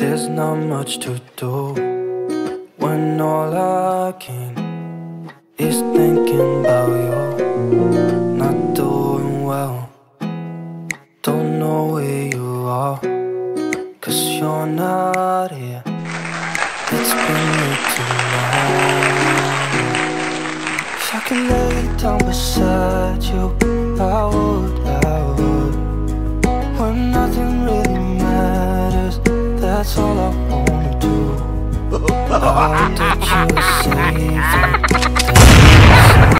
There's not much to do when all I can is thinking about you. Not doing well, don't know where you are, 'cause you're not here. It's been me too long. If I could lay down beside you, I would. When nothing really matters, that's all I wanna do. I hope that you're safe.